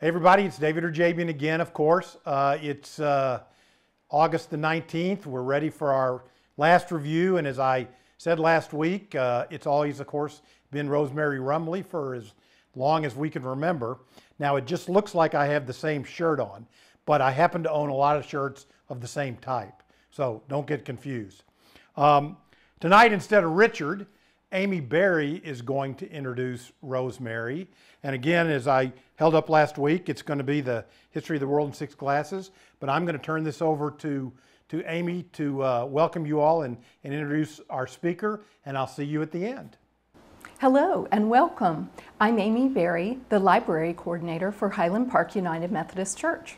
Hey everybody, it's David Rejebian again, of course. It's August the 19th. We're ready for our last review, and as I said last week, it's always, of course, been Rose-Mary Rumbley for as long as we can remember. Now, it just looks like I have the same shirt on, but I happen to own a lot of shirts of the same type, so don't get confused. Tonight, instead of Richard, Amy Berry is going to introduce Rose-Mary. And again, as I held up last week, it's going to be the history of the world in 6 classes. But I'm going to turn this over to Amy to welcome you all and introduce our speaker. And I'll see you at the end. Hello and welcome. I'm Amy Berry, the library coordinator for Highland Park United Methodist Church.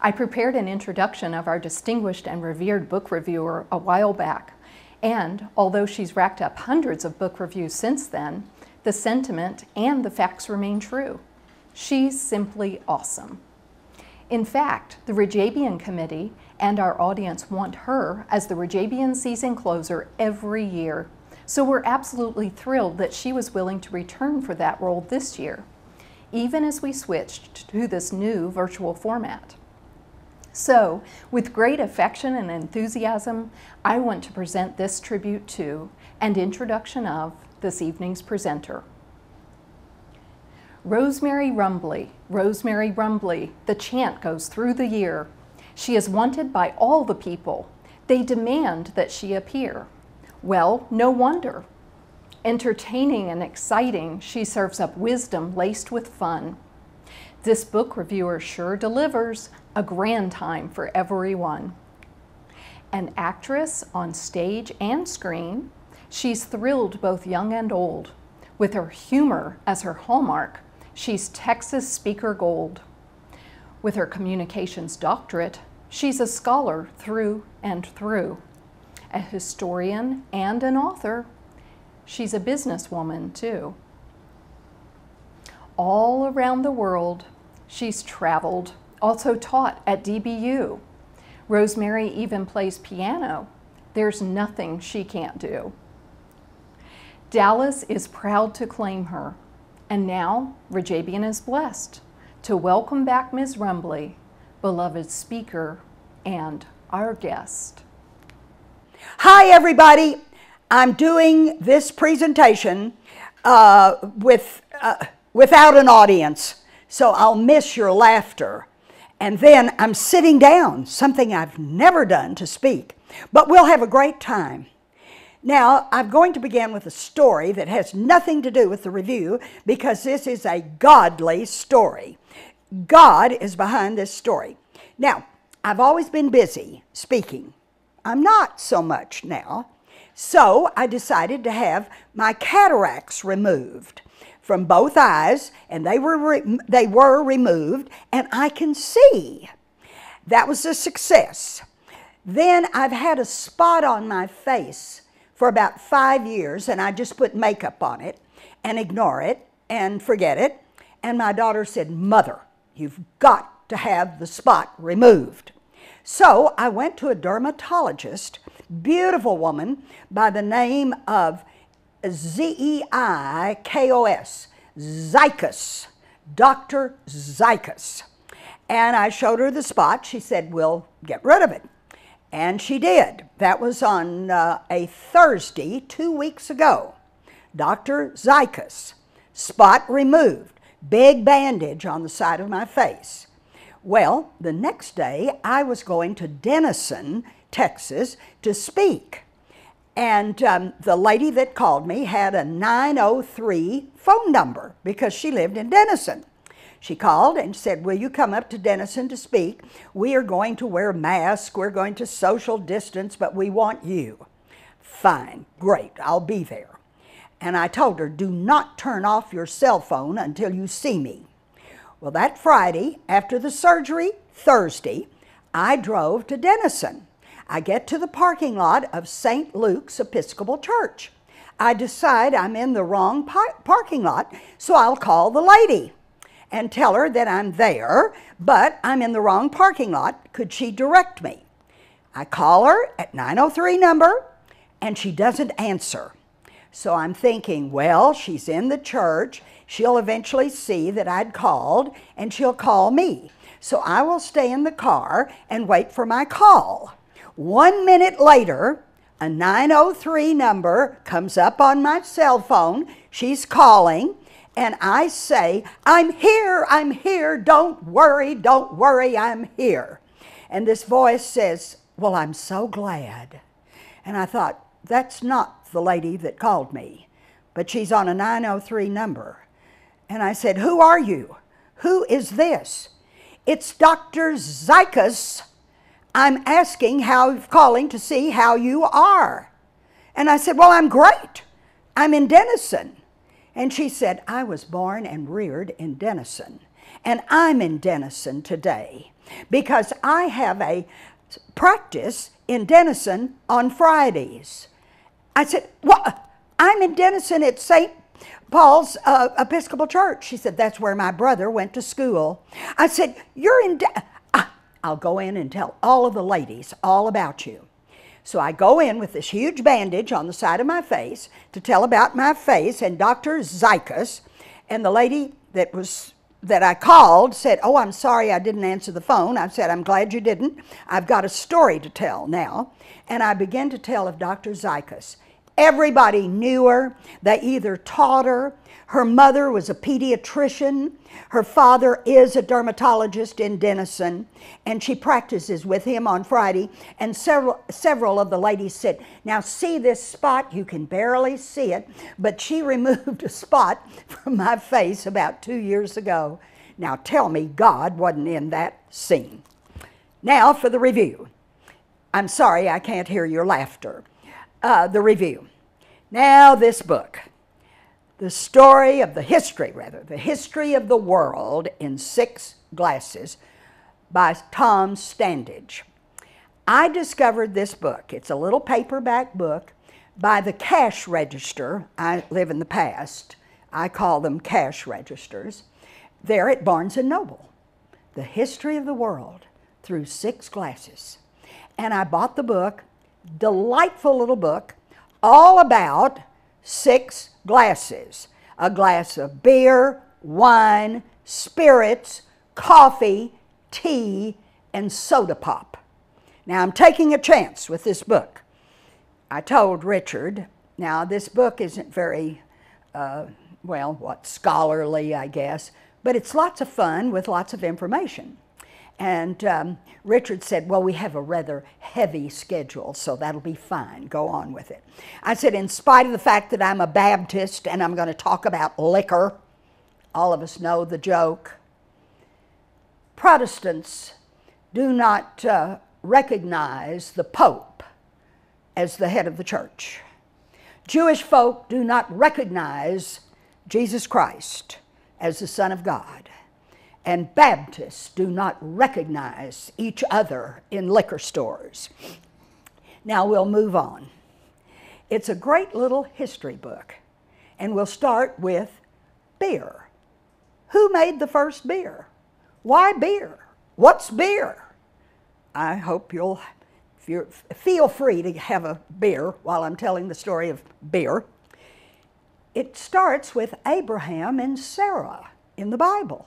I prepared an introduction of our distinguished and revered book reviewer a while back. And although she's racked up hundreds of book reviews since then, the sentiment and the facts remain true. She's simply awesome. In fact, the Rejebian Committee and our audience want her as the Rejebian season closer every year. So we're absolutely thrilled that she was willing to return for that role this year, even as we switched to this new virtual format. So, with great affection and enthusiasm, I want to present this tribute to and introduction of this evening's presenter. Rose-Mary Rumbley, Rose-Mary Rumbley, the chant goes through the year. She is wanted by all the people. They demand that she appear. Well, no wonder. Entertaining and exciting, she serves up wisdom laced with fun. This book reviewer sure delivers. A grand time for everyone. An actress on stage and screen, she's thrilled both young and old. With her humor as her hallmark, she's Texas speaker gold. With her communications doctorate, she's a scholar through and through, a historian and an author. She's a businesswoman too. All around the world, she's traveled. Also taught at DBU. Rose-Mary even plays piano. There's nothing she can't do. Dallas is proud to claim her. And now, Rejebian is blessed to welcome back Ms. Rumbley, beloved speaker and our guest. Hi, everybody. I'm doing this presentation without an audience, so I'll miss your laughter. And then I'm sitting down, something I've never done to speak, but we'll have a great time. Now, I'm going to begin with a story that has nothing to do with the review because this is a godly story. God is behind this story. Now, I've always been busy speaking. I'm not so much now. So I decided to have my cataracts removed from both eyes, and they were removed, and I can see. That was a success. Then I've had a spot on my face for about 5 years, and I just put makeup on it and ignore it and forget it. And my daughter said, "Mother, you've got to have the spot removed." So I went to a dermatologist, beautiful woman by the name of Zeikos, Zycus, Dr. Zycus. And I showed her the spot. She said, "We'll get rid of it." And she did. That was on a Thursday 2 weeks ago. Dr. Zycus, spot removed, big bandage on the side of my face. Well, the next day I was going to Denison, Texas, to speak. And the lady that called me had a 903 phone number because she lived in Denison. She called and said, "Will you come up to Denison to speak? We are going to wear masks, we're going to social distance, but we want you." Fine, great, I'll be there. And I told her, "Do not turn off your cell phone until you see me." Well, that Friday, after the surgery, Thursday, I drove to Denison. I get to the parking lot of St. Luke's Episcopal Church. I decide I'm in the wrong parking lot, so I'll call the lady and tell her that I'm there, but I'm in the wrong parking lot. Could she direct me? I call her at 903 number, and she doesn't answer. So I'm thinking, well, she's in the church. She'll eventually see that I'd called, and she'll call me. So I will stay in the car and wait for my call. 1 minute later, a 903 number comes up on my cell phone. She's calling, and I say, I'm here, don't worry, I'm here. And this voice says, well, I'm so glad. And I thought, that's not the lady that called me, but she's on a 903 number. And I said, who are you? Who is this? It's Dr. Zycus. I'm asking how, calling to see how you are. And I said, well, I'm great. I'm in Denison. And she said, I was born and reared in Denison. And I'm in Denison today because I have a practice in Denison on Fridays. I said, well, I'm in Denison at St. Paul's Episcopal Church. She said, that's where my brother went to school. I said, you're in Denison. I'll go in and tell all of the ladies all about you. So I go in with this huge bandage on the side of my face to tell about my face and Dr. Zycus, and the lady that I called said, oh, I'm sorry I didn't answer the phone. I said, I'm glad you didn't. I've got a story to tell now. And I began to tell of Dr. Zycus. Everybody knew her. They either taught her. Her mother was a pediatrician. Her father is a dermatologist in Denison, and she practices with him on Friday. And several of the ladies said, now see this spot? You can barely see it, but she removed a spot from my face about 2 years ago. Now tell me God wasn't in that scene. Now for the review. I'm sorry I can't hear your laughter. The review. Now this book. The history of the world in 6 glasses by Tom Standage. I discovered this book. It's a little paperback book by the cash register. I live in the past. I call them cash registers. They're at Barnes & Noble. The history of the world through 6 glasses. And I bought the book, delightful little book, all about 6 glasses, a glass of beer, wine, spirits, coffee, tea, and soda pop. Now I'm taking a chance with this book. I told Richard, now this book isn't very, well, what, scholarly, I guess, but it's lots of fun with lots of information. And Richard said, well, we have a rather heavy schedule, so that'll be fine. Go on with it. I said, in spite of the fact that I'm a Baptist and I'm going to talk about liquor, all of us know the joke. Protestants do not recognize the Pope as the head of the church. Jewish folk do not recognize Jesus Christ as the Son of God. And Baptists do not recognize each other in liquor stores. Now we'll move on. It's a great little history book, and we'll start with beer. Who made the first beer? Why beer? What's beer? I hope you'll feel free to have a beer while I'm telling the story of beer. It starts with Abraham and Sarah in the Bible.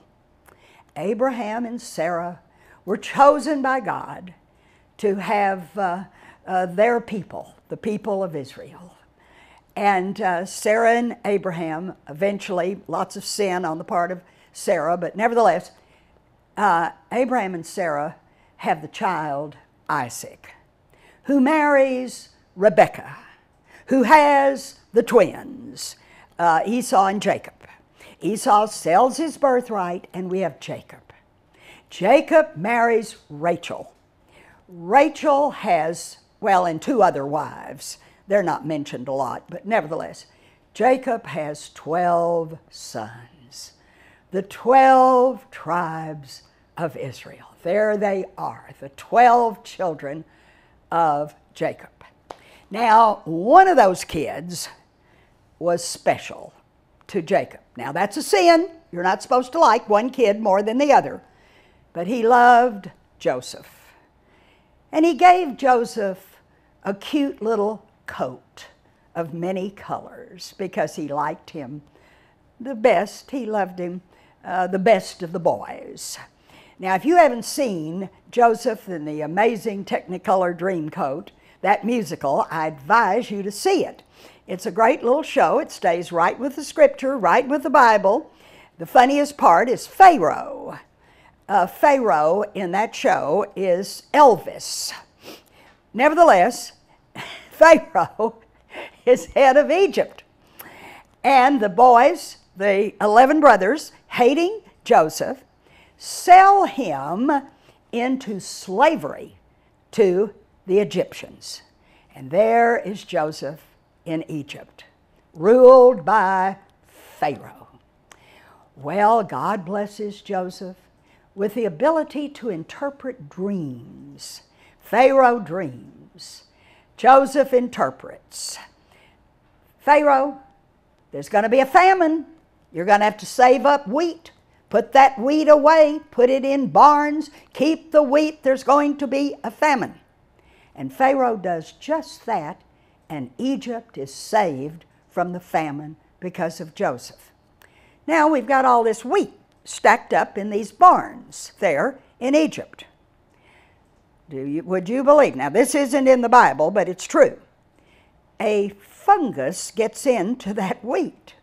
Abraham and Sarah were chosen by God to have their people, the people of Israel. And Sarah and Abraham, eventually, lots of sin on the part of Sarah, but nevertheless, Abraham and Sarah have the child Isaac, who marries Rebekah, who has the twins, Esau and Jacob. Esau sells his birthright, and we have Jacob. Jacob marries Rachel. Rachel has, well, and 2 other wives. They're not mentioned a lot, but nevertheless, Jacob has 12 sons, the 12 tribes of Israel. There they are, the 12 children of Jacob. Now, one of those kids was special to Jacob. Now that's a sin. You're not supposed to like one kid more than the other. But he loved Joseph. And he gave Joseph a cute little coat, of many colors because he liked him the best. He loved him the best of the boys. Now, if you haven't seen Joseph and the Amazing Technicolor Dreamcoat, that musical, I advise you to see it. It's a great little show. It stays right with the scripture, right with the Bible. The funniest part is Pharaoh. Pharaoh in that show is Elvis. Nevertheless, Pharaoh is head of Egypt. And the boys, the 11 brothers, hating Joseph, sell him into slavery to the Egyptians. And there is Joseph in Egypt, ruled by Pharaoh. Well, God blesses Joseph with the ability to interpret dreams. Pharaoh dreams. Joseph interprets. Pharaoh, there's going to be a famine. You're going to have to save up wheat. Put that wheat away. Put it in barns. Keep the wheat. There's going to be a famine. And Pharaoh does just that, and Egypt is saved from the famine because of Joseph. Now we've got all this wheat stacked up in these barns there in Egypt. Would you believe? Now, this isn't in the Bible, but it's true. A fungus gets into that wheat.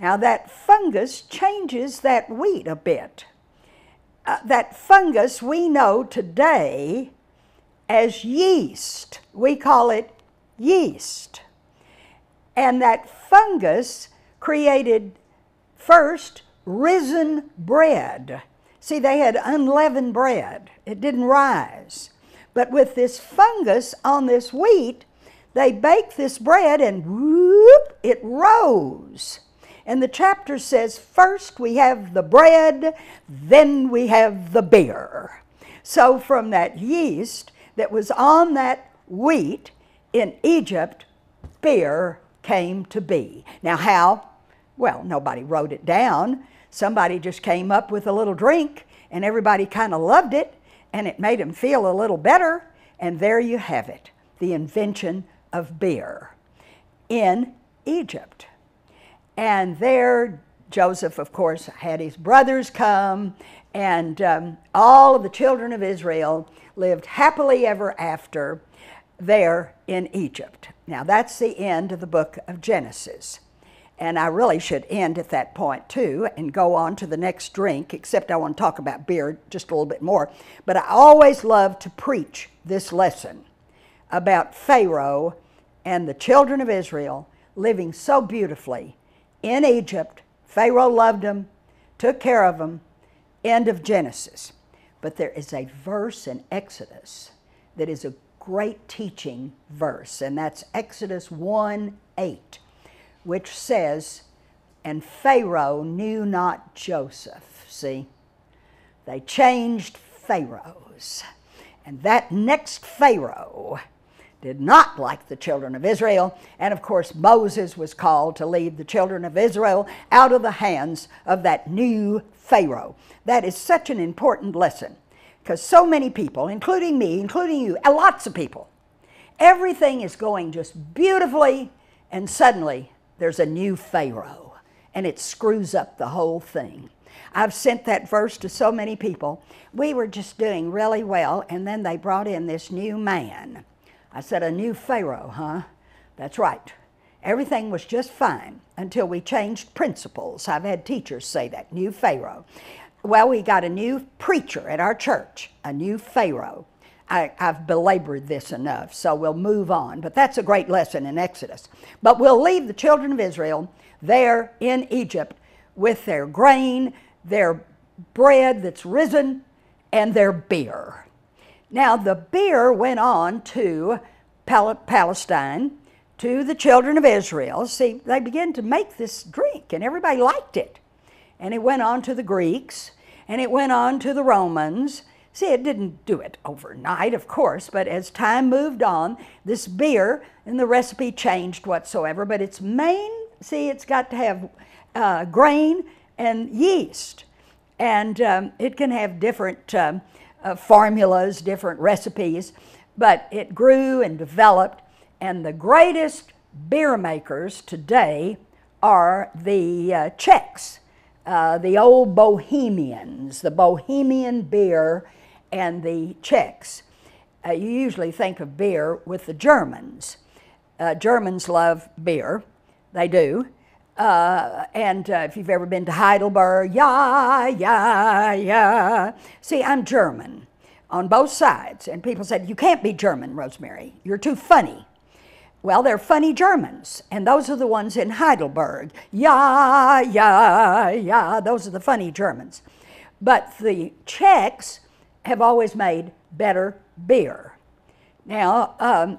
Now, that fungus changes that wheat a bit. That fungus we know today as yeast. We call it yeast. And that fungus created first risen bread. See, they had unleavened bread. It didn't rise. But with this fungus on this wheat, they baked this bread and whoop, it rose. And the chapter says, first we have the bread, then we have the beer. So from that yeast that was on that wheat in Egypt, beer came to be. Now how? Well, nobody wrote it down. Somebody just came up with a little drink, and everybody kind of loved it, and it made them feel a little better. And there you have it, the invention of beer in Egypt. And there, Joseph, of course, had his brothers come, and all of the children of Israel lived happily ever after there in Egypt. Now, that's the end of the book of Genesis. And I really should end at that point, too, and go on to the next drink, except I want to talk about beer just a little bit more. But I always love to preach this lesson about Pharaoh and the children of Israel living so beautifully in Egypt. Pharaoh loved them, took care of them, end of Genesis. But there is a verse in Exodus that is a great teaching verse, and that's Exodus 1:8. Which says, and Pharaoh knew not Joseph. See, they changed pharaohs. And that next Pharaoh did not like the children of Israel. And of course, Moses was called to lead the children of Israel out of the hands of that new Pharaoh. That is such an important lesson, because so many people, including me, including you, and lots of people, everything is going just beautifully, and suddenly there's a new Pharaoh, and it screws up the whole thing. I've sent that verse to so many people. We were just doing really well, and then they brought in this new man. I said, a new Pharaoh, huh? That's right. Everything was just fine until we changed principles. I've had teachers say that, new Pharaoh. Well, we got a new preacher at our church, a new Pharaoh. I've belabored this enough, so we'll move on. But that's a great lesson in Exodus. But we'll leave the children of Israel there in Egypt with their grain, their bread that's risen, and their beer. Now, the beer went on to Palestine, to the children of Israel. See, they began to make this drink, and everybody liked it. And it went on to the Greeks, and it went on to the Romans. See, it didn't do it overnight, of course, but as time moved on, this beer and the recipe changed whatsoever. But its main, see, it's got to have grain and yeast. And it can have different formulas, different recipes, but it grew and developed. And the greatest beer makers today are the Czechs, the old Bohemians, the Bohemian beer and the Czechs. You usually think of beer with the Germans. Germans love beer, they do. If you've ever been to Heidelberg, yeah, yeah, yeah. See, I'm German on both sides. And people said, you can't be German, Rosemary. You're too funny. Well, they're funny Germans. And those are the ones in Heidelberg. Yeah, yeah, yeah. Those are the funny Germans. But the Czechs have always made better beer. Now,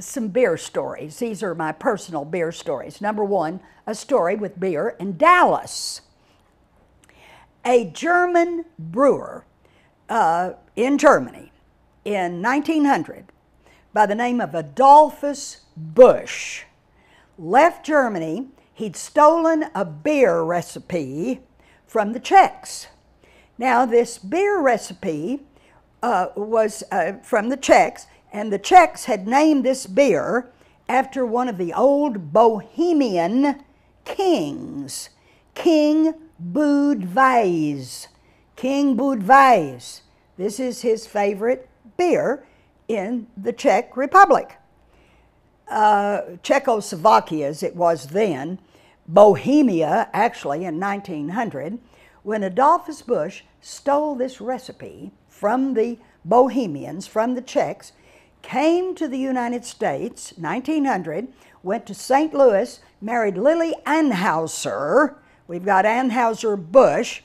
some beer stories. These are my personal beer stories. Number one, a story with beer in Dallas. A German brewer in Germany in 1900 by the name of Adolphus Busch left Germany. He'd stolen a beer recipe from the Czechs. Now, this beer recipe was from the Czechs, and the Czechs had named this beer after one of the old Bohemian kings, King Budweiser. King Budweiser. This is his favorite beer in the Czech Republic. Czechoslovakia, as it was then, Bohemia, actually, in 1900, when Adolphus Busch stole this recipe from the Bohemians, from the Czechs, came to the United States, 1900, went to St. Louis, married Lily Anheuser. We've got Anheuser-Busch.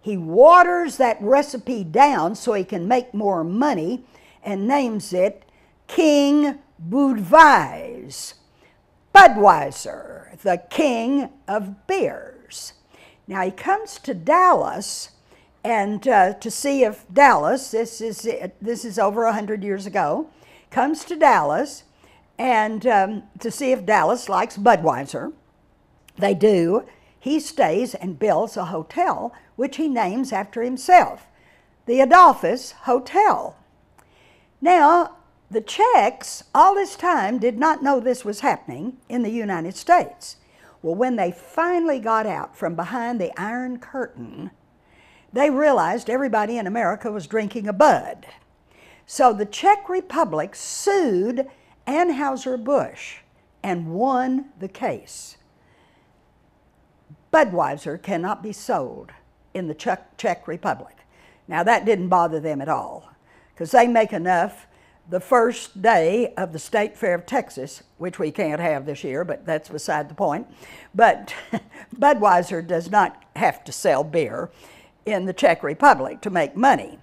He waters that recipe down so he can make more money and names it King Budweiser. Budweiser, the king of beers. Now he comes to Dallas, and to see if Dallas, this is over 100 years ago, comes to Dallas, and to see if Dallas likes Budweiser. They do. He stays and builds a hotel, which he names after himself, the Adolphus Hotel. Now, the Czechs all this time did not know this was happening in the United States. Well, when they finally got out from behind the Iron Curtain, they realized everybody in America was drinking a Bud. So the Czech Republic sued Anheuser-Busch and won the case. Budweiser cannot be sold in the Czech Republic. Now, that didn't bother them at all, because they make enough the first day of the State Fair of Texas, which we can't have this year, but that's beside the point. But Budweiser does not have to sell beer in the Czech Republic to make money.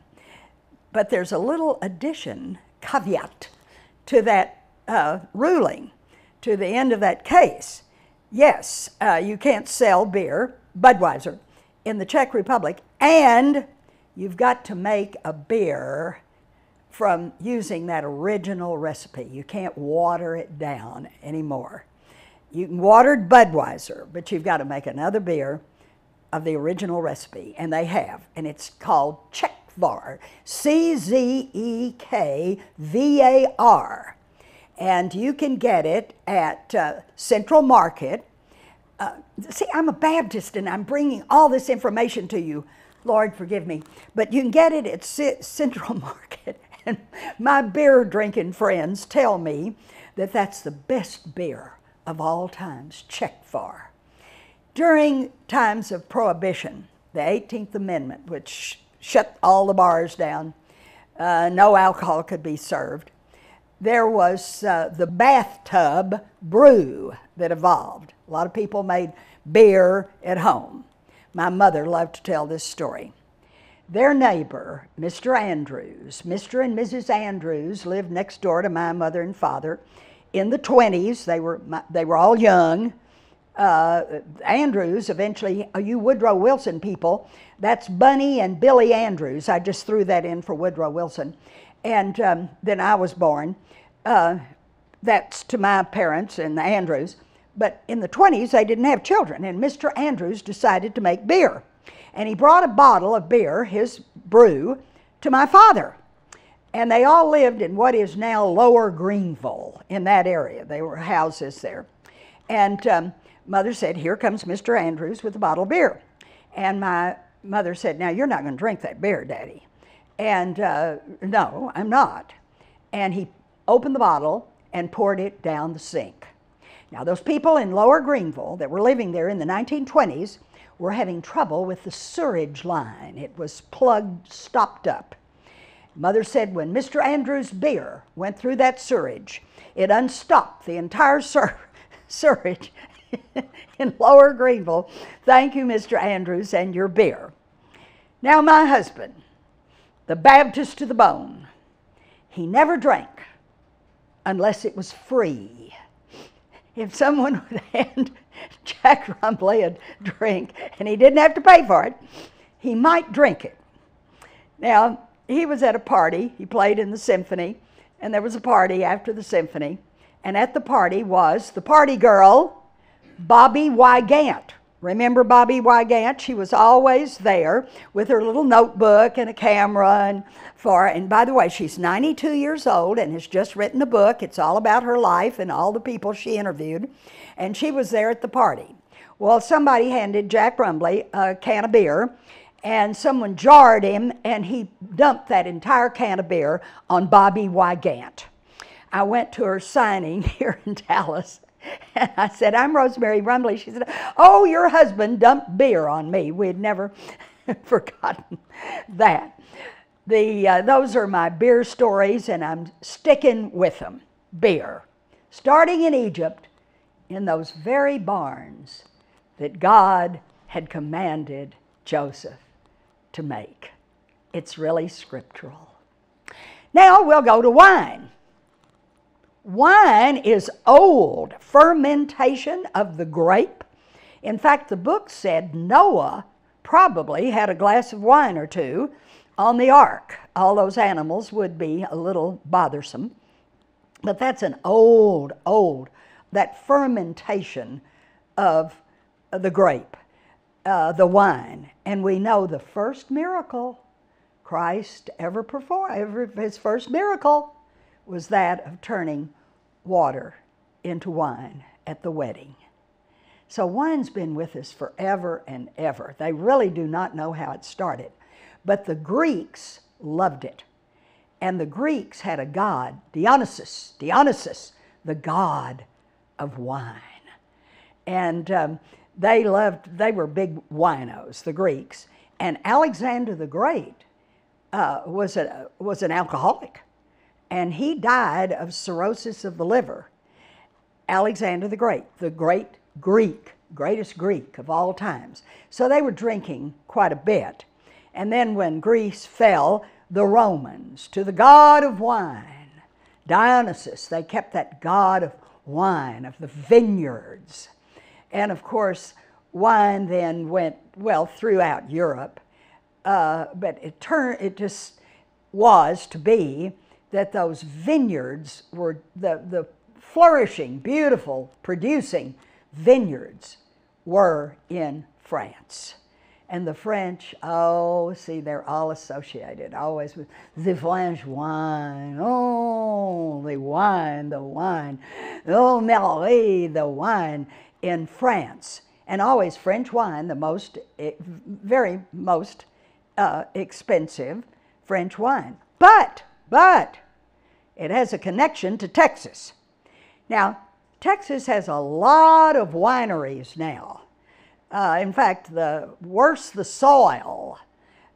But there's a little addition, caveat, to that ruling, to the end of that case. Yes, you can't sell beer, Budweiser, in the Czech Republic, and you've got to make a beer from using that original recipe. You can't water it down anymore. You can water Budweiser, but you've got to make another beer of the original recipe, and they have, and it's called Czechvar, C-Z-E-K-V-A-R. And you can get it at Central Market. See, I'm a Baptist, and I'm bringing all this information to you. Lord, forgive me. But you can get it at Central Market, and my beer-drinking friends tell me that that's the best beer of all times, Czechvar. During times of Prohibition, the 18th Amendment, which shut all the bars down, no alcohol could be served, there was the bathtub brew that evolved. A lot of people made beer at home. My mother loved to tell this story. Their neighbor, Mr. Andrews, Mr. and Mrs. Andrews lived next door to my mother and father. In the 20s, they were all young. Andrews, eventually, you Woodrow Wilson people, that's Bunny and Billy Andrews. I just threw that in for Woodrow Wilson. And then I was born. That's to my parents and the Andrews. But in the 20s, they didn't have children, and Mr. Andrews decided to make beer. And he brought a bottle of beer, his brew, to my father. And they all lived in what is now Lower Greenville, in that area. They were houses there. And Mother said, here comes Mr. Andrews with a bottle of beer. And my mother said, now you're not going to drink that beer, Daddy. And no, I'm not. And he opened the bottle and poured it down the sink. Now, those people in Lower Greenville that were living there in the 1920s were having trouble with the sewerage line. It was plugged, stopped up. Mother said when Mr. Andrews' beer went through that sewerage, it unstopped the entire sewerage in Lower Greenville. Thank you, Mr. Andrews, and your beer. Now, my husband, the Baptist to the bone, he never drank unless it was free. If someone would hand Jack Rumbley a drink, and he didn't have to pay for it, he might drink it. Now, he was at a party. He played in the symphony, and there was a party after the symphony, and at the party was the party girl, Bobby Wygant. Remember Bobby Wygant? She was always there with her little notebook and a camera. And by the way, she's 92 years old and has just written a book. It's all about her life and all the people she interviewed. And she was there at the party. Well, somebody handed Jack Rumbley a can of beer, and someone jarred him, and he dumped that entire can of beer on Bobby Wygant. I went to her signing here in Dallas. And I said, I'm Rose-Mary Rumbley. She said, oh, your husband dumped beer on me. We had never forgotten that. Those are my beer stories, and I'm sticking with them. Beer. Starting in Egypt, in those very barns that God had commanded Joseph to make. It's really scriptural. Now we'll go to wine. Wine is old fermentation of the grape. In fact, the book said Noah probably had a glass of wine or two on the ark. All those animals would be a little bothersome. But that's an old, that fermentation of the grape, the wine. And we know the first miracle Christ ever performed, his first miracle, was that of turning water into wine at the wedding. So wine's been with us forever and ever. They really do not know how it started. But the Greeks loved it. And the Greeks had a god, Dionysus. Dionysus, the god of wine. And they were big winos, the Greeks. And Alexander the Great was an alcoholic. And he died of cirrhosis of the liver. Alexander the great Greek, greatest Greek of all times. So they were drinking quite a bit. And then when Greece fell, the Romans, to the god of wine, Dionysus, they kept that god of wine, of the vineyards. And of course, wine then went, well, throughout Europe. But it just was to be that those vineyards were, the flourishing, beautiful, producing vineyards were in France. And the French, oh, see, they're all associated always with the French wine. Oh, the wine, the wine. Oh, Marie, the wine in France. And always French wine, the very most expensive French wine. But it has a connection to Texas. Now, Texas has a lot of wineries now. In fact, the worse the soil,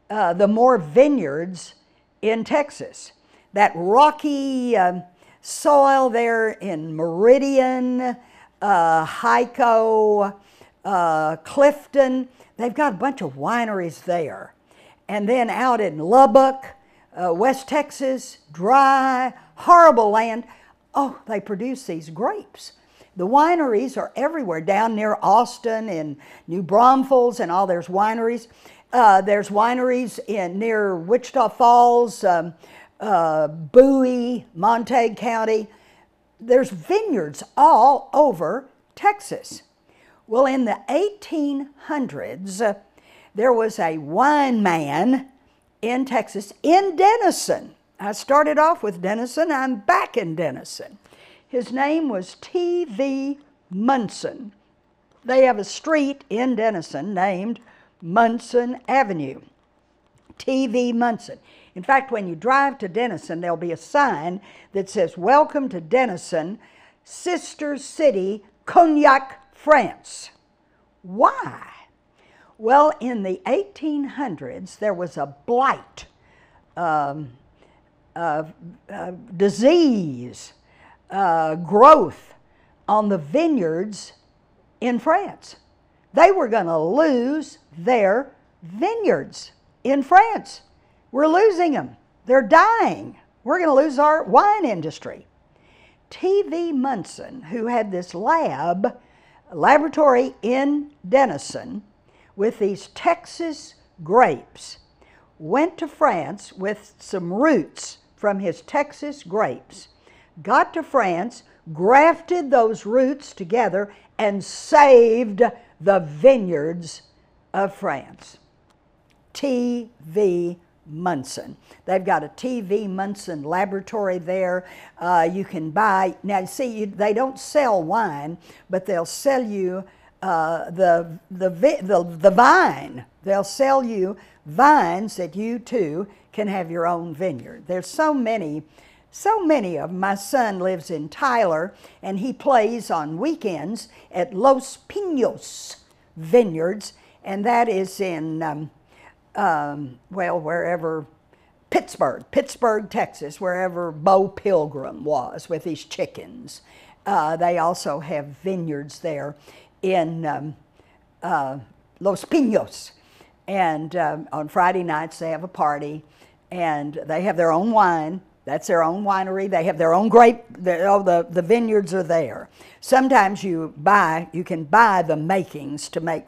the more vineyards in Texas. That rocky soil there in Meridian, Hico, Clifton, they've got a bunch of wineries there. And then out in Lubbock, West Texas, dry, horrible land. Oh, they produce these grapes. The wineries are everywhere, down near Austin and New Braunfels and all, there's wineries. There's wineries near Wichita Falls, Bowie, Montague County. There's vineyards all over Texas. Well, in the 1800s, there was a wine man in Texas, in Denison. I started off with Denison. I'm back in Denison. His name was T.V. Munson. They have a street in Denison named Munson Avenue. T.V. Munson. In fact, when you drive to Denison, there'll be a sign that says, "Welcome to Denison, sister city, Cognac, France." Why? Well, in the 1800s, there was a blight, disease, growth on the vineyards in France. They were going to lose their vineyards in France. We're losing them. They're dying. We're going to lose our wine industry. T.V. Munson, who had this laboratory in Denison with these Texas grapes, went to France with some roots from his Texas grapes, got to France, grafted those roots together, and saved the vineyards of France. T.V. Munson. They've got a T.V. Munson laboratory there. You can buy, now see, they don't sell wine, but they'll sell you the vine. They'll sell you vines that you too can have your own vineyard. There's so many of them. My son lives in Tyler, and he plays on weekends at Los Pinos Vineyards, and that is in, well, wherever, Pittsburgh, Texas, wherever Bo Pilgrim was with his chickens. They also have vineyards there in Los Pinos. And on Friday nights, they have a party, and they have their own wine. That's their own winery. They have their own grape. The vineyards are there. Sometimes you can buy the makings to make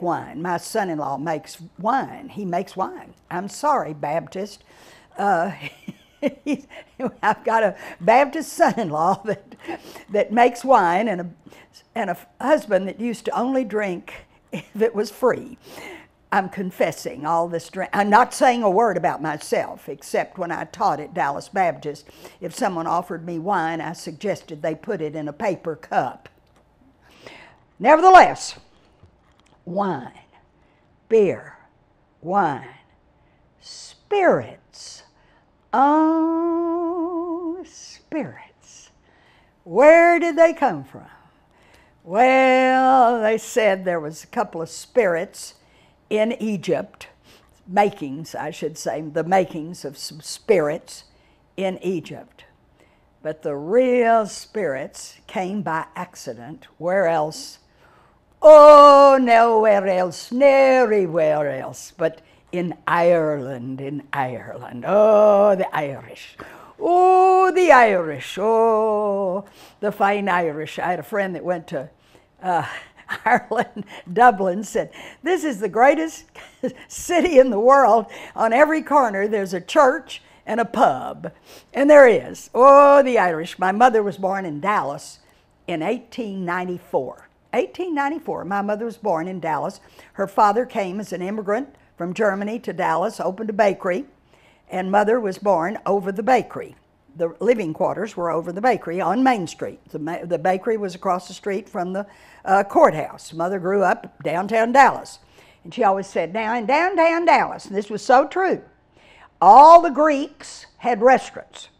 wine. My son-in-law makes wine. He makes wine. I'm sorry, Baptist. I've got a Baptist son-in-law that makes wine, and a husband that used to only drink if it was free. I'm confessing all this. I'm not saying a word about myself, except when I taught at Dallas Baptist. If someone offered me wine, I suggested they put it in a paper cup. Nevertheless, wine, beer, wine, spirits, oh, spirits. Where did they come from? Well, they said there was a couple of spirits in Egypt, makings, I should say, the makings of some spirits in Egypt. But the real spirits came by accident. Where else? Oh, nowhere else, but in Ireland, Oh, the Irish. Oh, the Irish. Oh, the fine Irish. I had a friend that went to Ireland, Dublin, said, "This is the greatest city in the world. On every corner there's a church and a pub." And there is. Oh, the Irish. My mother was born in Dallas in 1894. 1894, my mother was born in Dallas. Her father came as an immigrant from Germany to Dallas, opened a bakery, and mother was born over the bakery. The living quarters were over the bakery on Main Street. The bakery was across the street from the courthouse. Mother grew up downtown Dallas. And she always said, now in downtown Dallas, and this was so true, all the Greeks had restaurants.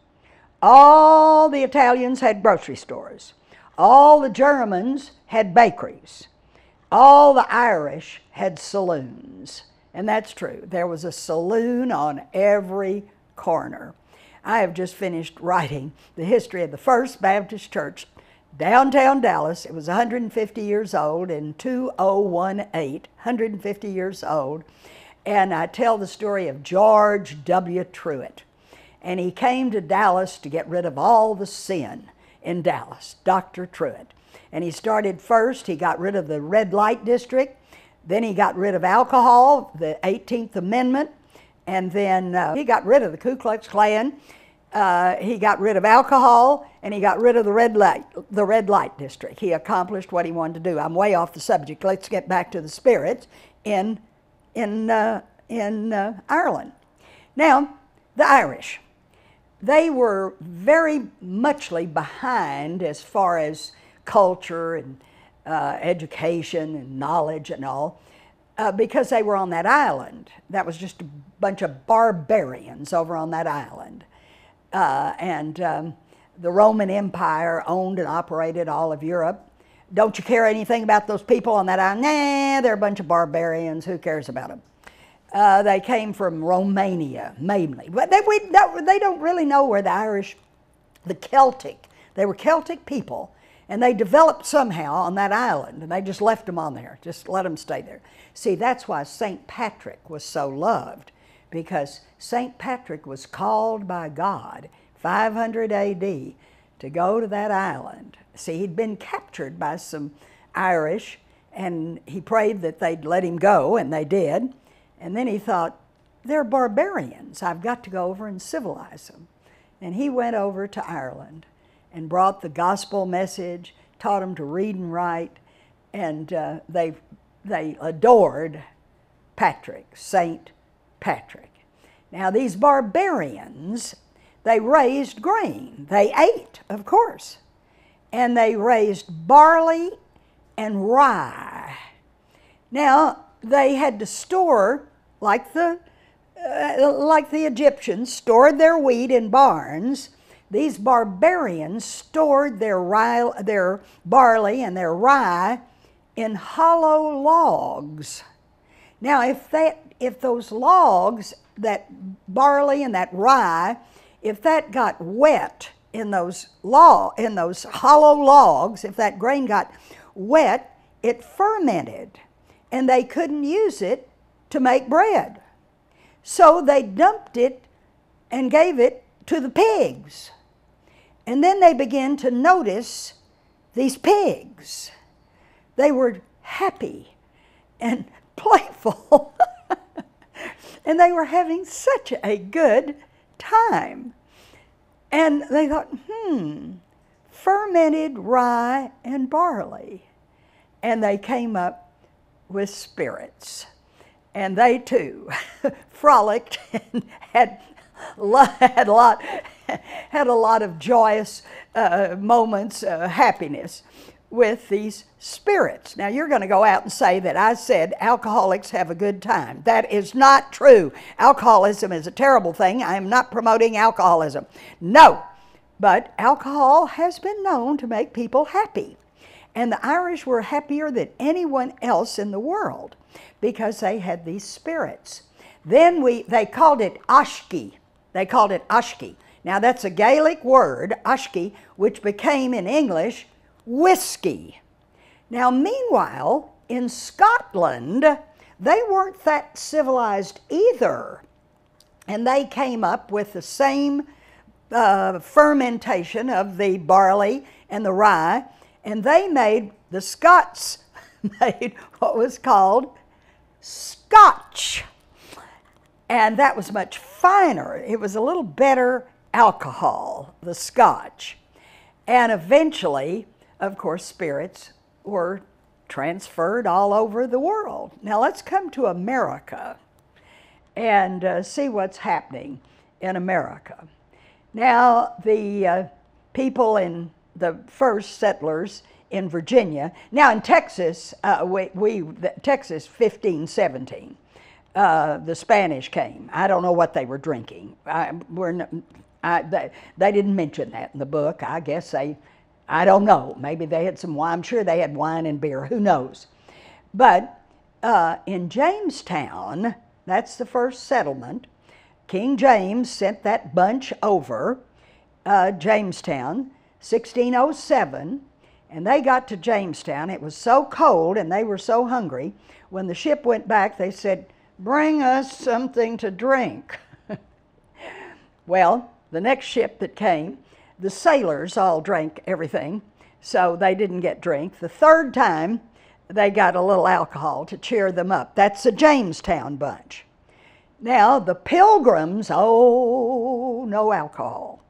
All the Italians had grocery stores. All the Germans had bakeries. All the Irish had saloons. And that's true. There was a saloon on every corner. I have just finished writing the history of the First Baptist Church, downtown Dallas. It was 150 years old in 2018, 150 years old. And I tell the story of George W. Truett. And he came to Dallas to get rid of all the sin in Dallas, Dr. Truett. And he started first, he got rid of the red light district. Then he got rid of alcohol, the 18th Amendment. And then he got rid of the Ku Klux Klan, he got rid of alcohol, and he got rid of the red light district. He accomplished what he wanted to do. I'm way off the subject. Let's get back to the spirits in Ireland. Now, The Irish, they were very muchly behind as far as culture and education and knowledge and all, because they were on that island. That was just a bunch of barbarians over on that island. The Roman Empire owned and operated all of Europe. Don't you care anything about those people on that island? Nah, they're a bunch of barbarians. Who cares about them? They came from Romania, mainly. But they don't really know where the Irish, the Celtic, they were Celtic people, and they developed somehow on that island, and they just left them on there, just let them stay there. See, that's why St. Patrick was so loved, because St. Patrick was called by God, 500 A.D., to go to that island. See, he'd been captured by some Irish, and he prayed that they'd let him go, and they did. And then he thought, they're barbarians. I've got to go over and civilize them. And he went over to Ireland and brought the gospel message, taught them to read and write, and they adored Patrick, Saint Patrick. Now, these barbarians, they raised grain. They ate, of course. And they raised barley and rye. Now, they had to store, like the Egyptians stored their wheat in barns. These barbarians stored their barley and their rye in hollow logs. Now, if those logs, that barley and that rye, if that got wet in those hollow logs, if that grain got wet, it fermented. And they couldn't use it to make bread. So they dumped it and gave it to the pigs. And then they began to notice these pigs. They were happy and playful. And they were having such a good time. And they thought, fermented rye and barley. And they came up with spirits, and they too frolicked and had a lot of joyous moments, happiness with these spirits. Now you're going to go out and say that I said alcoholics have a good time. That is not true. Alcoholism is a terrible thing. I am not promoting alcoholism. No, but alcohol has been known to make people happy. And the Irish were happier than anyone else in the world because they had these spirits. Then they called it ashki. They called it ashki. Now that's a Gaelic word, ashki, which became in English whiskey. Now meanwhile, in Scotland, they weren't that civilized either. And they came up with the same fermentation of the barley and the rye. And the Scots made what was called scotch. And that was much finer. It was a little better alcohol, the scotch. And eventually, of course, spirits were transferred all over the world. Now let's come to America and see what's happening in America. Now the people in the first settlers in Virginia. Now in Texas, Texas 1517, the Spanish came. I don't know what they were drinking. They didn't mention that in the book. I guess I don't know. Maybe they had some wine. I'm sure they had wine and beer. Who knows? But in Jamestown, that's the first settlement. King James sent that bunch over Jamestown. 1607, and they got to Jamestown. It was so cold and they were so hungry. When the ship went back, they said, "Bring us something to drink." Well, the next ship that came, the sailors all drank everything, so they didn't get drink. The third time, they got a little alcohol to cheer them up. That's the Jamestown bunch. Now, the Pilgrims, oh, no alcohol.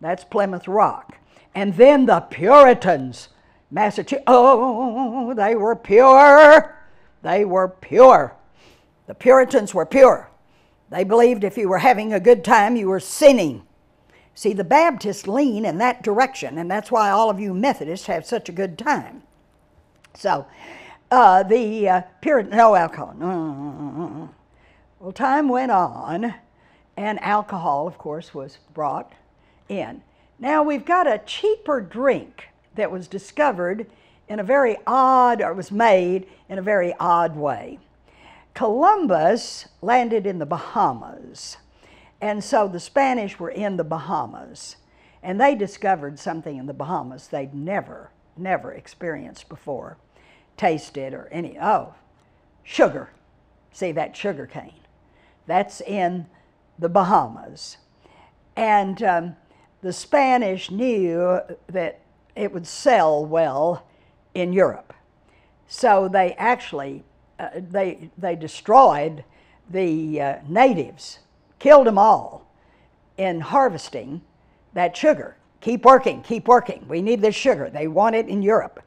That's Plymouth Rock. And then the Puritans, Massachusetts, oh, they were pure. They were pure. The Puritans were pure. They believed if you were having a good time, you were sinning. See, the Baptists lean in that direction, and that's why all of you Methodists have such a good time. So, the Puritan, no alcohol. Well, time went on, and alcohol, of course, was brought in. Now, we've got a cheaper drink that was discovered in a very odd, or was made in a very odd way. Columbus landed in the Bahamas, and so the Spanish were in the Bahamas, and they discovered something in the Bahamas they'd never experienced before, tasted or any, sugar. See, that sugar cane, that's in the Bahamas. And the Spanish knew that it would sell well in Europe, so they actually they destroyed the natives, killed them all in harvesting that sugar. Keep working, we need this sugar. They want it in Europe.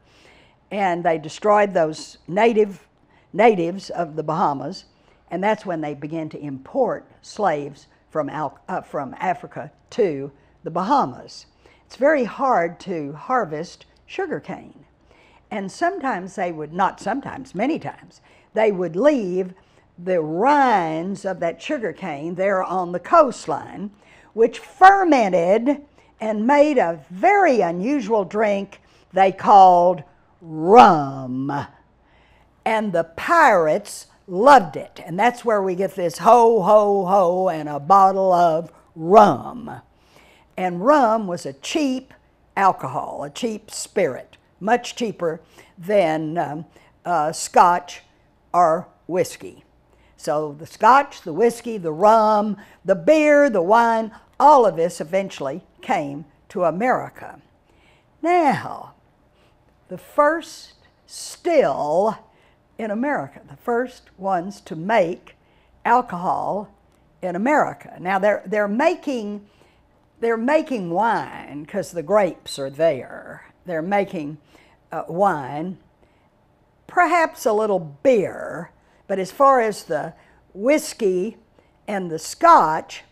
And they destroyed those natives of the Bahamas, and that's when they began to import slaves from Africa to the Bahamas. It's very hard to harvest sugarcane. And sometimes they would, not sometimes, many times, they would leave the rinds of that sugarcane there on the coastline, which fermented and made a very unusual drink they called rum. And the pirates loved it. And that's where we get this ho, ho, ho, and a bottle of rum. And rum was a cheap alcohol, a cheap spirit, much cheaper than scotch or whiskey. So the scotch, the whiskey, the rum, the beer, the wine, all of this eventually came to America. Now, the first still in America, the first ones to make alcohol in America. Now, they're making wine because the grapes are there. They're making wine, perhaps a little beer, but as far as the whiskey and the scotch,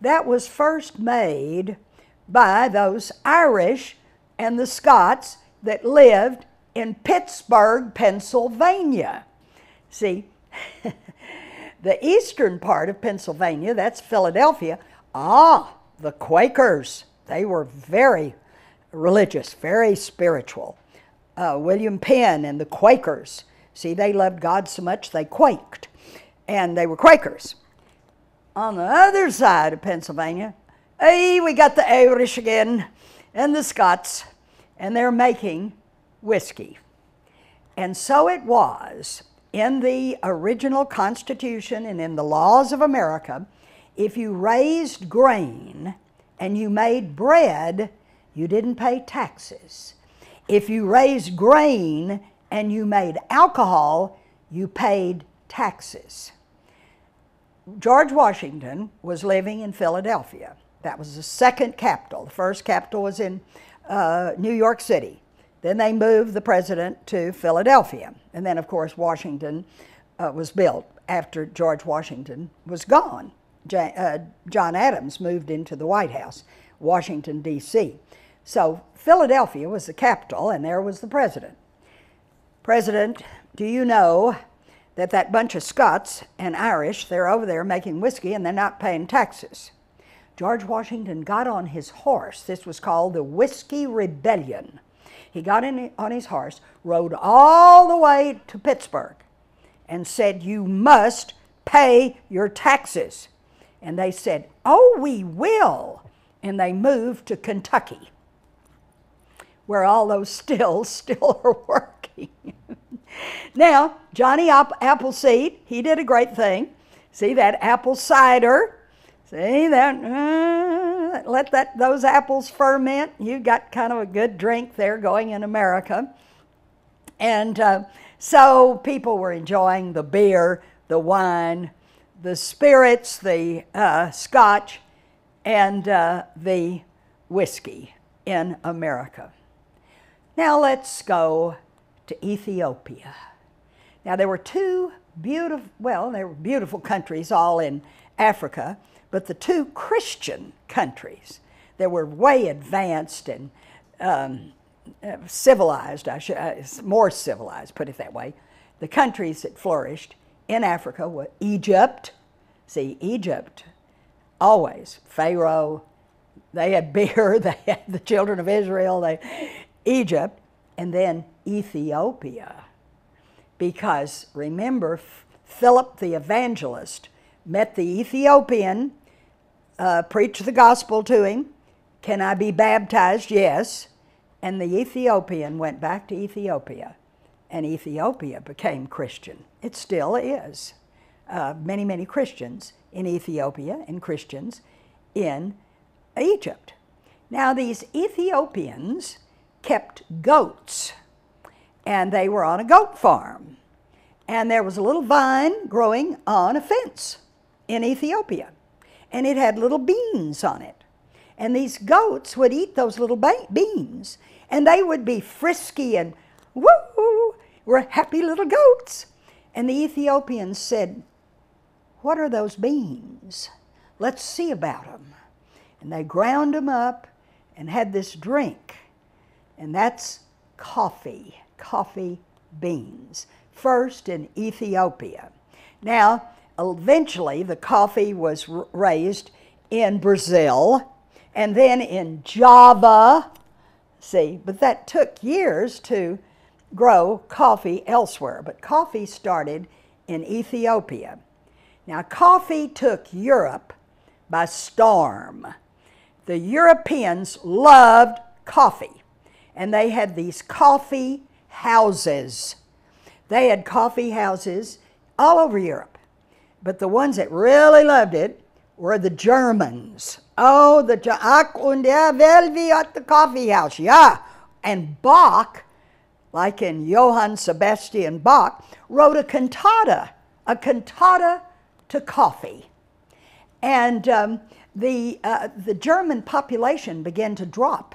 that was first made by those Irish and the Scots that lived in Pittsburgh, Pennsylvania. See, the eastern part of Pennsylvania, that's Philadelphia. The Quakers, they were very religious, very spiritual. William Penn and the Quakers, see, they loved God so much they quaked, and they were Quakers. On the other side of Pennsylvania, hey, we got the Irish again, and the Scots, and they're making whiskey. And so it was in the original Constitution and in the laws of America, if you raised grain and you made bread, you didn't pay taxes. If you raised grain and you made alcohol, you paid taxes. George Washington was living in Philadelphia. That was the second capital. The first capital was in New York City. Then they moved the president to Philadelphia. And then, of course, Washington was built after George Washington was gone. John Adams moved into the White House, Washington, D.C. So Philadelphia was the capital, and there was the president. President, do you know that that bunch of Scots and Irish, they're over there making whiskey and they're not paying taxes? George Washington got on his horse. This was called the Whiskey Rebellion. He got on his horse, rode all the way to Pittsburgh, and said, you must pay your taxes. And they said, oh, we will. And they moved to Kentucky, where all those still are working. Now, Johnny Appleseed, he did a great thing. See that apple cider? See that? Let those apples ferment. You got kind of a good drink there going in America. And so people were enjoying the beer, the wine, the spirits, the scotch, and the whiskey in America. Now let's go to Ethiopia. Now there were two beautiful, well, there were beautiful countries all in Africa, but the two Christian countries that were way advanced and civilized, more civilized, put it that way, the countries that flourished in Africa were Egypt. See, Egypt, always, Pharaoh, they had beer, they had the children of Israel, Egypt, and then Ethiopia. Because remember, Philip the evangelist met the Ethiopian, preached the gospel to him. Can I be baptized? Yes. And the Ethiopian went back to Ethiopia, and Ethiopia became Christian. It still is. Many, many Christians in Ethiopia and Christians in Egypt. Now, these Ethiopians kept goats, and they were on a goat farm, and there was a little vine growing on a fence in Ethiopia, and it had little beans on it, and these goats would eat those little beans, and they would be frisky and woo, were happy little goats. And the Ethiopians said, "What are those beans? Let's see about them." And they ground them up and had this drink, and that's coffee. Coffee beans, first in Ethiopia. Now, eventually the coffee was raised in Brazil and then in Java, see, but that took years to grow coffee elsewhere, but coffee started in Ethiopia. Now, coffee took Europe by storm. The Europeans loved coffee, and they had these coffee houses. They had coffee houses all over Europe, but the ones that really loved it were the Germans. Oh, the at the coffee house, yeah. And Bach, like in Johann Sebastian Bach, wrote a cantata to coffee, and the German population began to drop,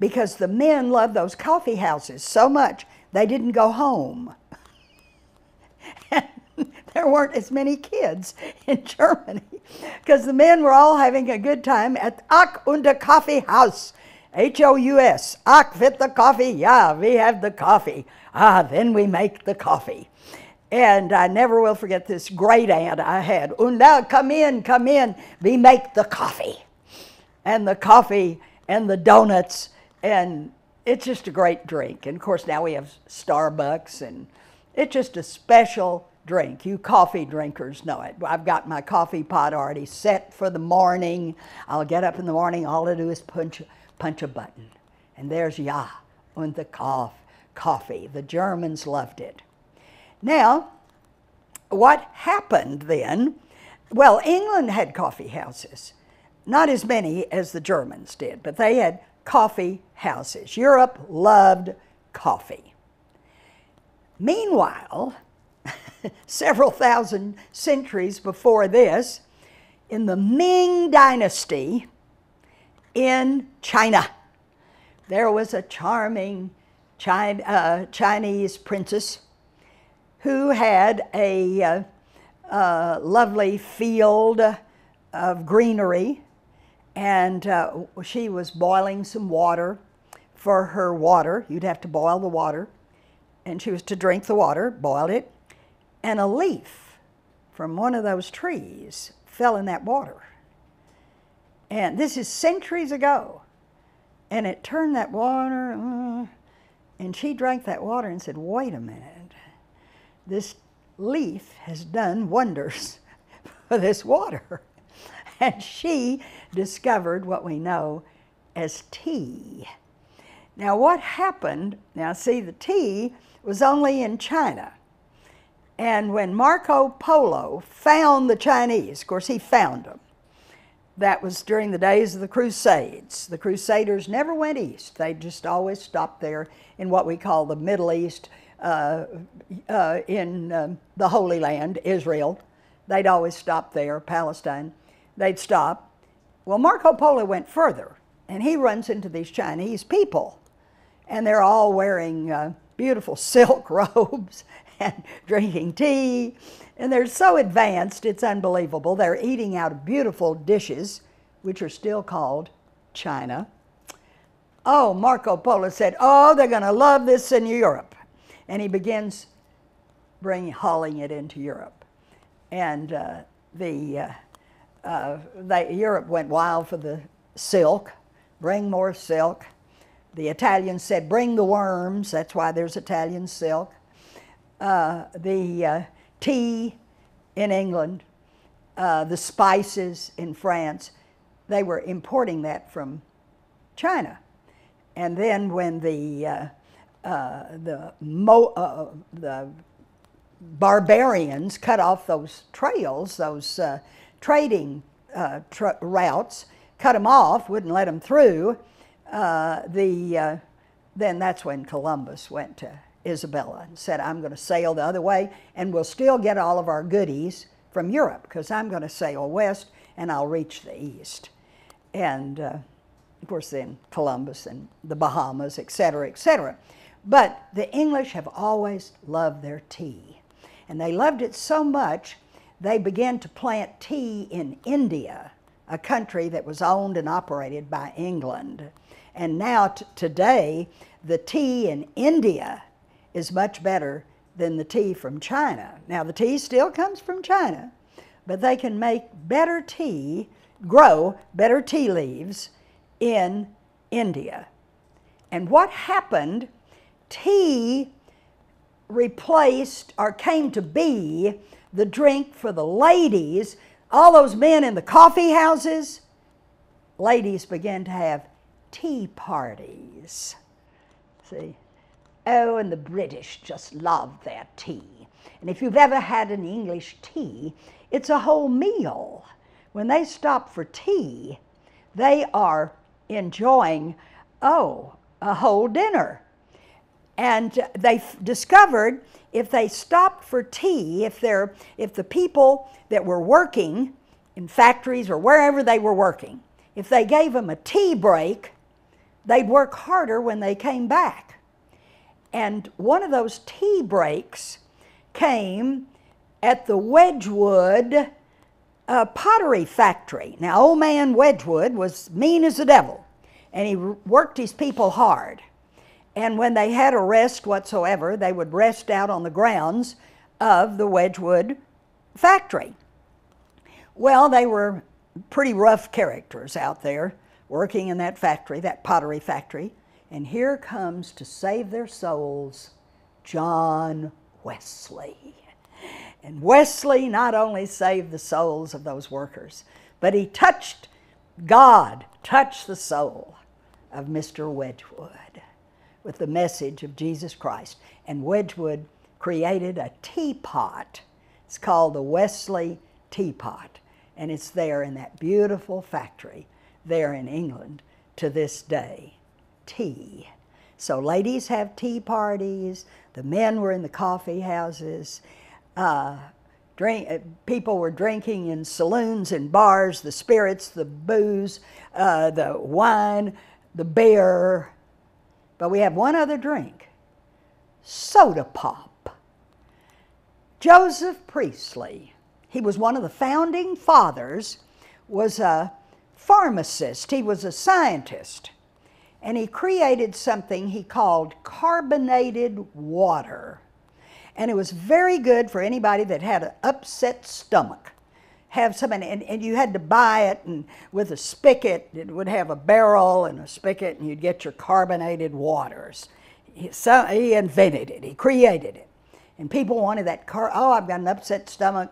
because the men loved those coffee houses so much, they didn't go home. There weren't as many kids in Germany, because the men were all having a good time at Ach und der Kaffeehaus, H-O-U-S, Ach fit the coffee, yeah, we have the coffee, ah, then we make the coffee. And I never will forget this great aunt I had, und now come in, we make the coffee. And the coffee and the donuts, and it's just a great drink. And of course now we have Starbucks, and it's just a special drink. You coffee drinkers know it. I've got my coffee pot already set for the morning. I'll get up in the morning, all I do is punch a button, and there's ja und the coffee. The Germans loved it. Now, what happened then? Well, England had coffee houses. Not as many as the Germans did, but they had coffee houses. Europe loved coffee. Meanwhile, several thousand centuries before this, in the Ming Dynasty in China, there was a charming Chinese princess who had a lovely field of greenery, and she was boiling some water for her water. You'd have to boil the water, and she was to drink the water, boiled it, and a leaf from one of those trees fell in that water. And this is centuries ago, and it turned that water, and she drank that water and said, wait a minute, this leaf has done wonders for this water. And she discovered what we know as tea. Now what happened, now see, the tea was only in China. And when Marco Polo found the Chinese, of course he found them. That was during the days of the Crusades. The Crusaders never went east. They just always stopped there in what we call the Middle East, in the Holy Land, Israel. They'd always stop there, Palestine. They'd stop. Well, Marco Polo went further, and he runs into these Chinese people, and they're all wearing beautiful silk robes and drinking tea. And they're so advanced, it's unbelievable. They're eating out of beautiful dishes, which are still called china. Oh, Marco Polo said, oh, they're going to love this in Europe. And he begins hauling it into Europe. And Europe went wild for the silk. Bring more silk. The Italians said, bring the worms. That's why there's Italian silk. Tea in England, the spices in France, they were importing that from China. And then when the barbarians cut off those trails, those trading routes, cut them off, wouldn't let them through, then that's when Columbus went to Isabella and said, I'm going to sail the other way and we'll still get all of our goodies from Europe because I'm going to sail west and I'll reach the east. And of course then Columbus and the Bahamas, etc., etc. But the English have always loved their tea, and they loved it so much they began to plant tea in India, a country that was owned and operated by England. And now today the tea in India is much better than the tea from China. Now the tea still comes from China, but they can make better tea, grow better tea leaves in India. And what happened, tea replaced or came to be the drink for the ladies. All those men in the coffee houses, ladies began to have tea parties. See? Oh, and the British just love their tea. And if you've ever had an English tea, it's a whole meal. When they stop for tea, they are enjoying, oh, a whole dinner. And they discovered if they stopped for tea, if the people that were working in factories or wherever they were working, if they gave them a tea break, they'd work harder when they came back. And one of those tea breaks came at the Wedgwood pottery factory. Now, old man Wedgwood was mean as the devil, and he worked his people hard. And when they had a rest whatsoever, they would rest out on the grounds of the Wedgwood factory. Well, they were pretty rough characters out there working in that factory, that pottery factory. And here comes, to save their souls, John Wesley. And Wesley not only saved the souls of those workers, but he touched, God touched the soul of Mr. Wedgwood with the message of Jesus Christ. And Wedgwood created a teapot. It's called the Wesley Teapot. And it's there in that beautiful factory there in England to this day. Tea. So ladies have tea parties, the men were in the coffee houses, people were drinking in saloons and bars, the spirits, the booze, the wine, the beer. But we have one other drink, soda pop. Joseph Priestley, he was one of the founding fathers, was a pharmacist, he was a scientist. And he created something he called carbonated water. And it was very good for anybody that had an upset stomach. Have something, and you had to buy it, and with a spigot, it would have a barrel and a spigot, and you'd get your carbonated waters. So he invented it, he created it. And people wanted that, oh, I've got an upset stomach,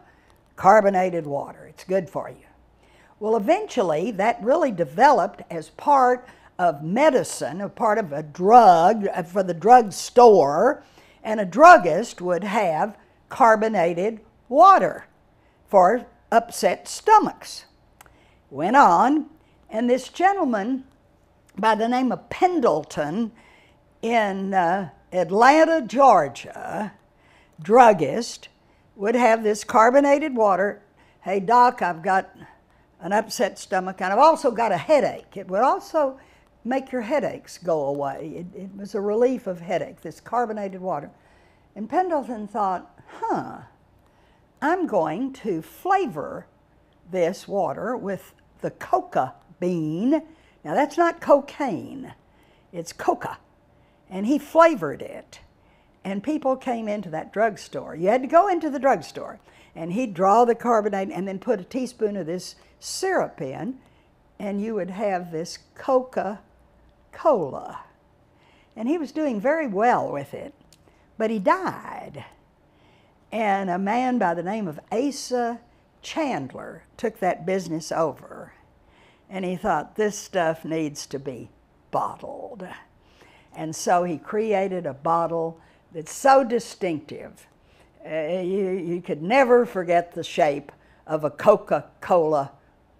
carbonated water, it's good for you. Well, eventually, that really developed as part of medicine, a part of a drug, for the drug store, and a druggist would have carbonated water for upset stomachs. Went on, and this gentleman by the name of Pendleton in Atlanta, Georgia, druggist, would have this carbonated water. Hey, doc, I've got an upset stomach, and I've also got a headache. It would also make your headaches go away. It was a relief of headache, this carbonated water. And Pendleton thought, huh, I'm going to flavor this water with the coca bean. Now that's not cocaine, it's coca. And he flavored it. And people came into that drugstore. You had to go into the drugstore. And he'd draw the carbonate and then put a teaspoon of this syrup in, and you would have this Coca-Cola. And he was doing very well with it, but he died. And a man by the name of Asa Chandler took that business over. And he thought, this stuff needs to be bottled. And so he created a bottle that's so distinctive. You could never forget the shape of a Coca-Cola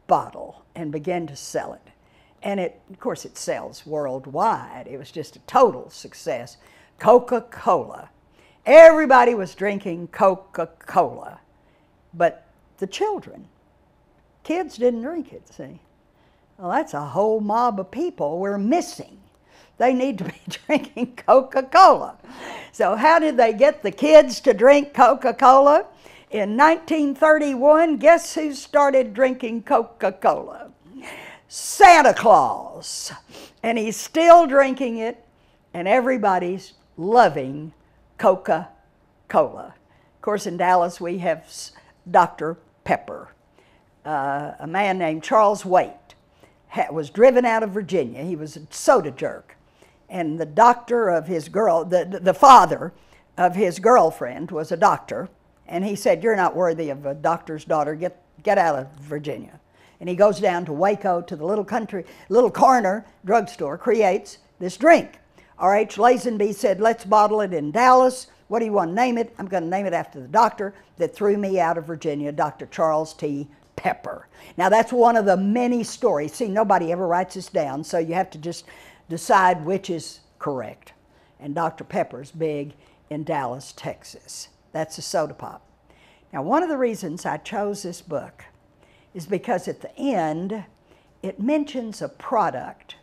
bottle, and began to sell it. And it, of course, it sells worldwide. It was just a total success. Coca-Cola. Everybody was drinking Coca-Cola, but the children, kids didn't drink it, see. Well, that's a whole mob of people we're missing. They need to be drinking Coca-Cola. So how did they get the kids to drink Coca-Cola? In 1931, guess who started drinking Coca-Cola? Santa Claus. And he's still drinking it, and everybody's loving Coca-Cola. Of course, in Dallas, we have Dr. Pepper. A man named Charles Waite was driven out of Virginia. He was a soda jerk. And the doctor of his girl, the father of his girlfriend was a doctor, and he said, you're not worthy of a doctor's daughter, get out of Virginia. And he goes down to Waco to the little corner drugstore, creates this drink. R.H. Lazenby said, let's bottle it in Dallas. What do you want to name it? I'm going to name it after the doctor that threw me out of Virginia, Dr. Charles T. Pepper. Now that's one of the many stories. See, nobody ever writes this down, so you have to just decide which is correct. And Dr. Pepper's big in Dallas, Texas. That's a soda pop. Now, one of the reasons I chose this book is because at the end, it mentions a product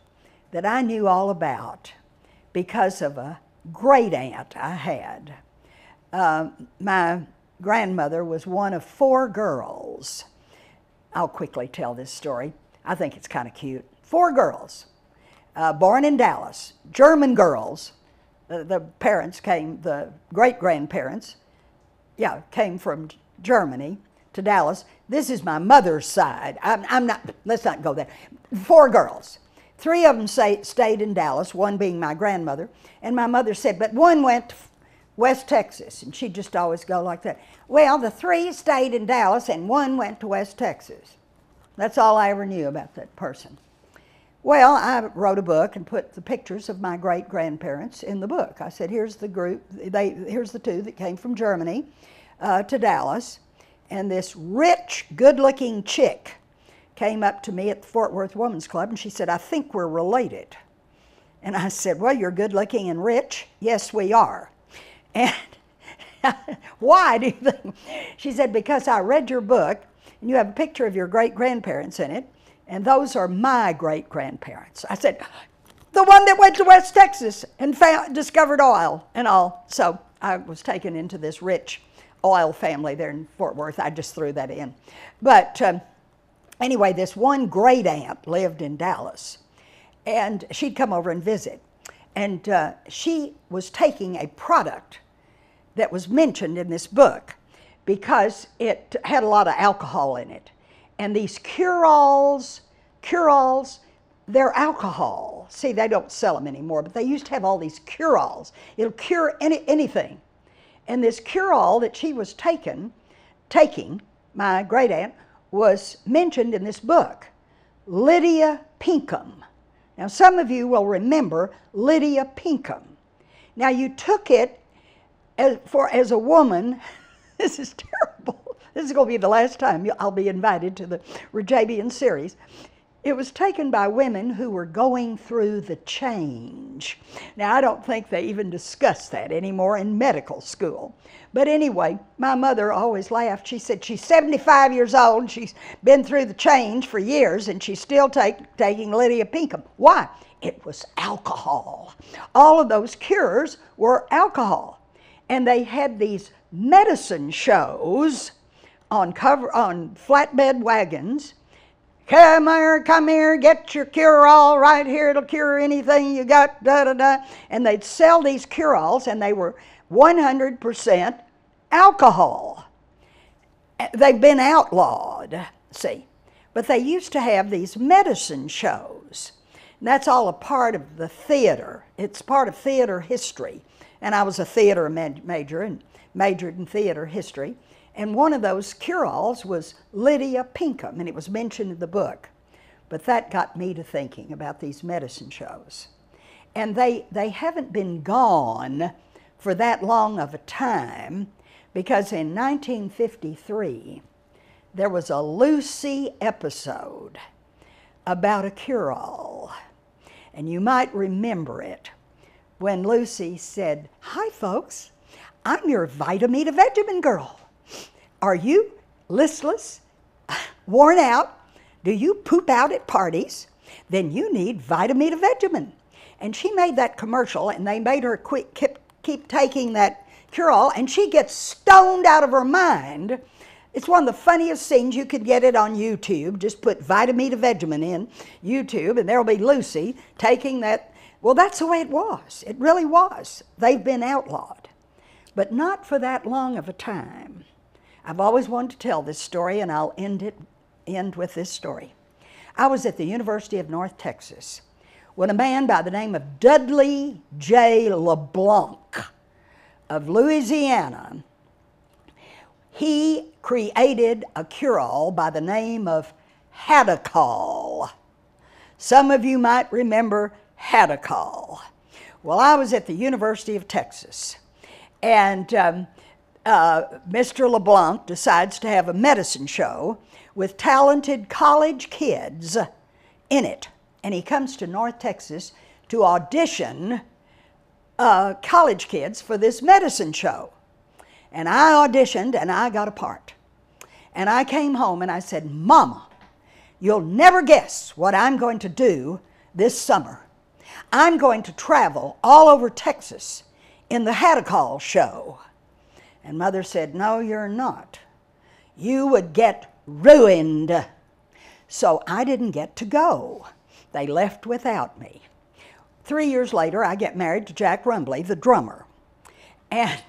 that I knew all about because of a great aunt I had. My grandmother was one of four girls. I'll quickly tell this story. I think it's kind of cute. Four girls, born in Dallas, German girls. The parents came, the great-grandparents, came from Germany to Dallas. This is my mother's side. I'm not, let's not go there. Four girls. Three of them stayed in Dallas, one being my grandmother. And my mother said, but one went to West Texas, and she'd just always go like that. Well, the three stayed in Dallas, and one went to West Texas. That's all I ever knew about that person. Well, I wrote a book and put the pictures of my great-grandparents in the book. I said, here's the group, here's the two that came from Germany to Dallas. And this rich, good-looking chick came up to me at the Fort Worth Women's Club, and she said, I think we're related. And I said, well, you're good-looking and rich? Yes, we are. And why do you think? She said, because I read your book, and you have a picture of your great-grandparents in it. And those are my great-grandparents. I said, the one that went to West Texas and discovered oil and all. So I was taken into this rich oil family there in Fort Worth. I just threw that in. But anyway, this one great-aunt lived in Dallas. And she'd come over and visit. And she was taking a product that was mentioned in this book because it had a lot of alcohol in it. And these cure-alls, they're alcohol. See, they don't sell them anymore, but they used to have all these cure-alls. It'll cure anything. And this cure-all that she was taking, my great-aunt, was mentioned in this book, Lydia Pinkham. Now, some of you will remember Lydia Pinkham. Now, you took it as a woman. This is terrible. This is going to be the last time I'll be invited to the Rejebian series. It was taken by women who were going through the change. Now, I don't think they even discuss that anymore in medical school. But anyway, my mother always laughed. She said she's 75 years old, and she's been through the change for years, and she's still taking Lydia Pinkham. Why? It was alcohol. All of those cures were alcohol. And they had these medicine shows on flatbed wagons. Come here, get your cure-all right here. It'll cure anything you got, da-da-da. And they'd sell these cure-alls, and they were 100% alcohol. They've been outlawed, see. But they used to have these medicine shows. And that's all a part of the theater. It's part of theater history. And I was a theater major and majored in theater history. And one of those cure-alls was Lydia Pinkham, and it was mentioned in the book. But that got me to thinking about these medicine shows. And they haven't been gone for that long of a time, because in 1953, there was a Lucy episode about a cure-all. And you might remember it when Lucy said, "Hi, folks, I'm your vitamin to Benjamin girl. Are you listless, worn out? Do you poop out at parties? Then you need Vitamita Vegemin." And she made that commercial, and they made her keep taking that cure-all, and she gets stoned out of her mind. It's one of the funniest scenes. You could get it on YouTube. Just put Vitamita Vegemin in YouTube, and there'll be Lucy taking that. Well, that's the way it was. It really was. They've been outlawed, but not for that long of a time. I've always wanted to tell this story, and I'll end with this story. I was at the University of North Texas when a man by the name of Dudley J. LeBlanc of Louisiana, he created a cure-all by the name of Hadacol. Some of you might remember Hadacol. Well, I was at the University of Texas, and Mr. LeBlanc decides to have a medicine show with talented college kids in it. And he comes to North Texas to audition college kids for this medicine show. And I auditioned, and I got a part. And I came home, and I said, "Mama, you'll never guess what I'm going to do this summer. I'm going to travel all over Texas in the Hadacol show." And Mother said, "No, you're not. You would get ruined." So I didn't get to go. They left without me. 3 years later, I get married to Jack Rumbley, the drummer. And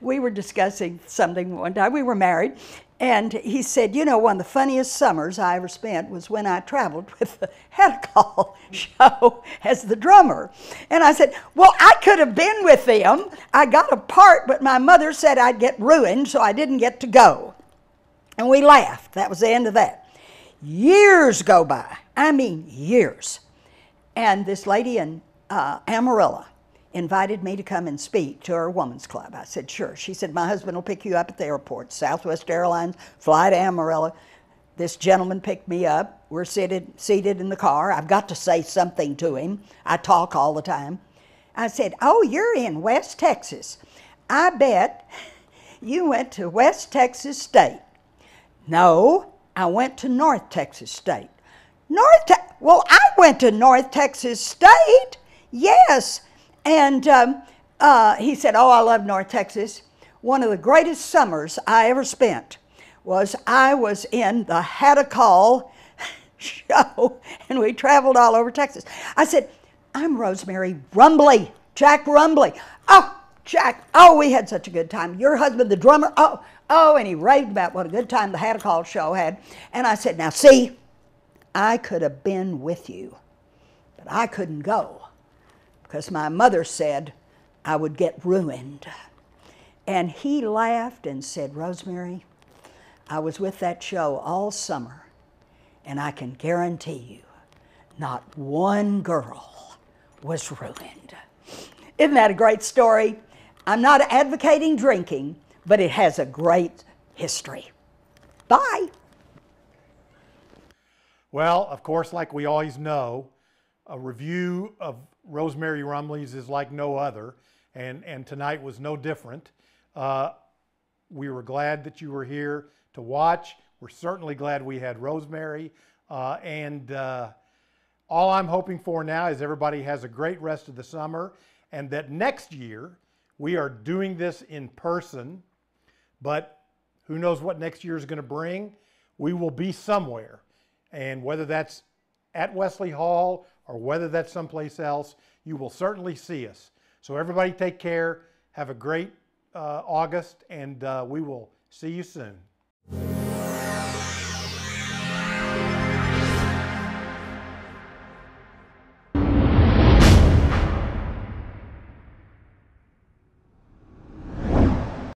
we were discussing something one time. We were married. And he said, "You know, one of the funniest summers I ever spent was when I traveled with the Hadacol show as the drummer." And I said, "Well, I could have been with them. I got a part, but my mother said I'd get ruined, so I didn't get to go." And we laughed. That was the end of that. Years go by. I mean, years. And this lady in Amarillo invited me to come and speak to her woman's club. I said, "Sure." She said, "My husband will pick you up at the airport. Southwest Airlines, fly to Amarillo." This gentleman picked me up. We're seated in the car. I've got to say something to him. I talk all the time. I said, "Oh, you're in West Texas. I bet you went to West Texas State." "No, I went to North Texas State." "Well, I went to North Texas State." "Yes." And he said, "Oh, I love North Texas. One of the greatest summers I ever spent was I was in the Hadacol show, and we traveled all over Texas." I said, "I'm Rose-Mary Rumbley, Jack Rumbley." "Oh, Jack, oh, we had such a good time. Your husband, the drummer, oh, oh," and he raved about what a good time the Hadacol show had. And I said, "Now see, I could have been with you, but I couldn't go, because my mother said I would get ruined." And he laughed and said, "Rosemary, I was with that show all summer, and I can guarantee you not one girl was ruined." Isn't that a great story? I'm not advocating drinking, but it has a great history. Bye. Well, of course, like we always know, a review of Rose-Mary Rumbley's is like no other, and tonight was no different. We were glad that you were here to watch. We're certainly glad we had Rose-Mary, all I'm hoping for now is everybody has a great rest of the summer, and that next year we are doing this in person, but who knows what next year is going to bring. We will be somewhere, and whether that's at Wesley Hall or whether that's someplace else, you will certainly see us. So everybody take care, have a great August, and we will see you soon.